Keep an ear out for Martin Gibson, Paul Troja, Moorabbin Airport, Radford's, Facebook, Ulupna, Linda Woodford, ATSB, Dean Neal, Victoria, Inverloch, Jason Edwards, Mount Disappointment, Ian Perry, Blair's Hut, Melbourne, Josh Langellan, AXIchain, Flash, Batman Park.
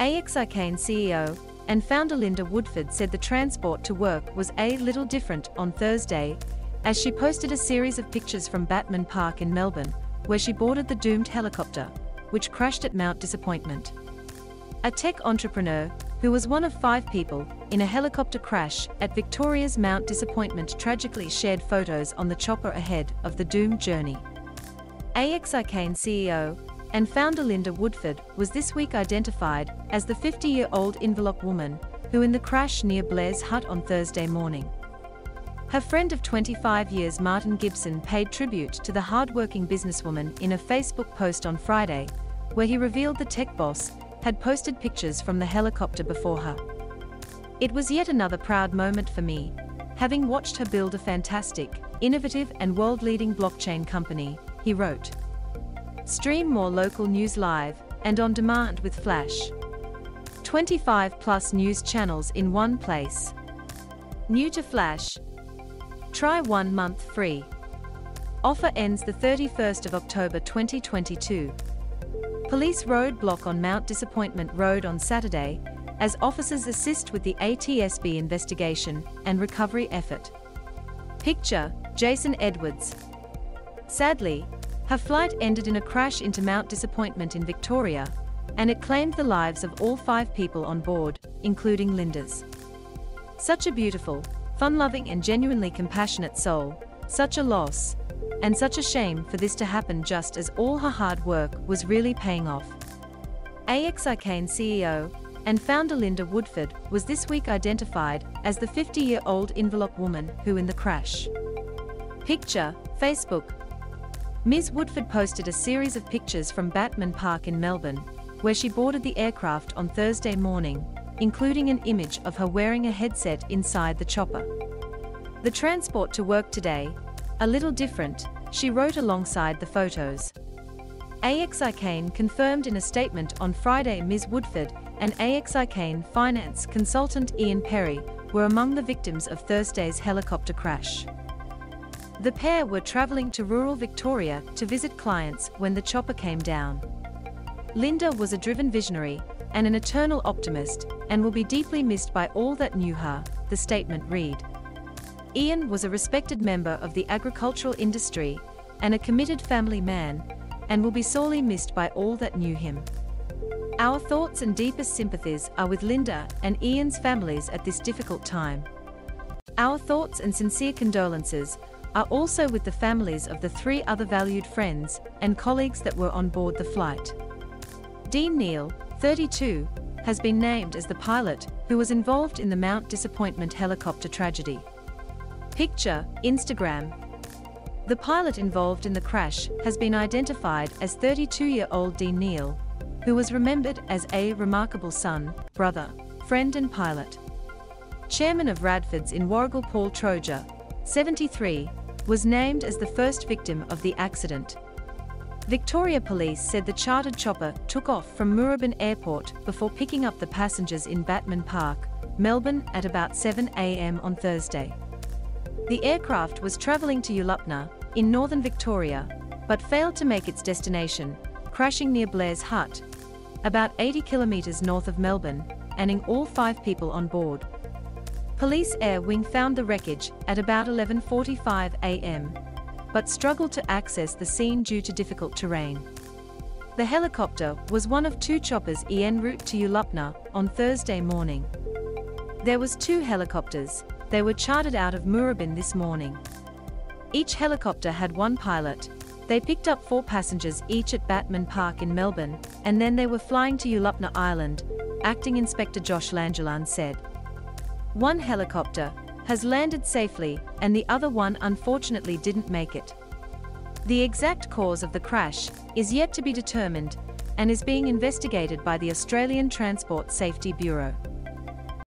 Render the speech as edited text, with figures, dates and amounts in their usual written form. AXIchain CEO and founder Linda Woodford said the transport to work was a little different on Thursday, as she posted a series of pictures from Batman Park in Melbourne, where she boarded the doomed helicopter, which crashed at Mount Disappointment. A tech entrepreneur, who was one of 5 people in a helicopter crash at Victoria's Mount Disappointment, tragically shared photos on the chopper ahead of the doomed journey. AXIchain CEO and founder Linda Woodford was this week identified as the 50-year-old Inverloch woman who in the crash near Blair's Hut on Thursday morning. Her friend of 25 years Martin Gibson paid tribute to the hard-working businesswoman in a Facebook post on Friday, where he revealed the tech boss had posted pictures from the helicopter before her. "It was yet another proud moment for me, having watched her build a fantastic, innovative and world-leading blockchain company," he wrote. Stream more local news live and on demand with Flash. 25+ news channels in one place. New to Flash? Try 1 month free. Offer ends the 31st of October 2022. Police roadblock on Mount Disappointment Road on Saturday, as officers assist with the ATSB investigation and recovery effort. Picture, Jason Edwards. Sadly, her flight ended in a crash into Mount Disappointment in Victoria, and it claimed the lives of all 5 people on board, including Linda's. "Such a beautiful, fun-loving and genuinely compassionate soul, such a loss, and such a shame for this to happen just as all her hard work was really paying off." AXIchain CEO and founder Linda Woodford was this week identified as the 50-year-old Inverloch woman who in the crash. Picture, Facebook. Ms. Woodford posted a series of pictures from Batman Park in Melbourne, where she boarded the aircraft on Thursday morning, including an image of her wearing a headset inside the chopper. "The transport to work today, a little different," she wrote alongside the photos. AXIchain confirmed in a statement on Friday Ms. Woodford and AXIchain finance consultant Ian Perry were among the victims of Thursday's helicopter crash. The pair were travelling to rural Victoria to visit clients when the chopper came down. "Linda was a driven visionary and an eternal optimist, and will be deeply missed by all that knew her," the statement read. Ian was a respected member of the agricultural industry and a committed family man, and will be sorely missed by all that knew him. "Our thoughts and deepest sympathies are with Linda and Ian's families at this difficult time. Our thoughts and sincere condolences are also with the families of the 3 other valued friends and colleagues that were on board the flight." Dean Neal, 32, has been named as the pilot who was involved in the Mount Disappointment helicopter tragedy. Picture, Instagram. The pilot involved in the crash has been identified as 32-year-old Dean Neal, who was remembered as a remarkable son, brother, friend and pilot. Chairman of Radford's in Warragul Paul Troja, 73, was named as the first victim of the accident. Victoria Police said the chartered chopper took off from Moorabbin Airport before picking up the passengers in Batman Park, Melbourne at about 7 a.m. on Thursday. The aircraft was travelling to Ulupna, in northern Victoria, but failed to make its destination, crashing near Blair's Hut, about 80 kilometres north of Melbourne, ending all 5 people on board. Police Air Wing found the wreckage at about 11:45 a.m. but struggled to access the scene due to difficult terrain. The helicopter was one of 2 choppers en route to Ulupna on Thursday morning. "There was 2 helicopters, they were chartered out of Moorabbin this morning. Each helicopter had 1 pilot, they picked up 4 passengers each at Batman Park in Melbourne, and then they were flying to Ulupna Island," Acting Inspector Josh Langellan said. "One helicopter has landed safely and the other one unfortunately didn't make it. The exact cause of the crash is yet to be determined and is being investigated by the Australian Transport Safety Bureau."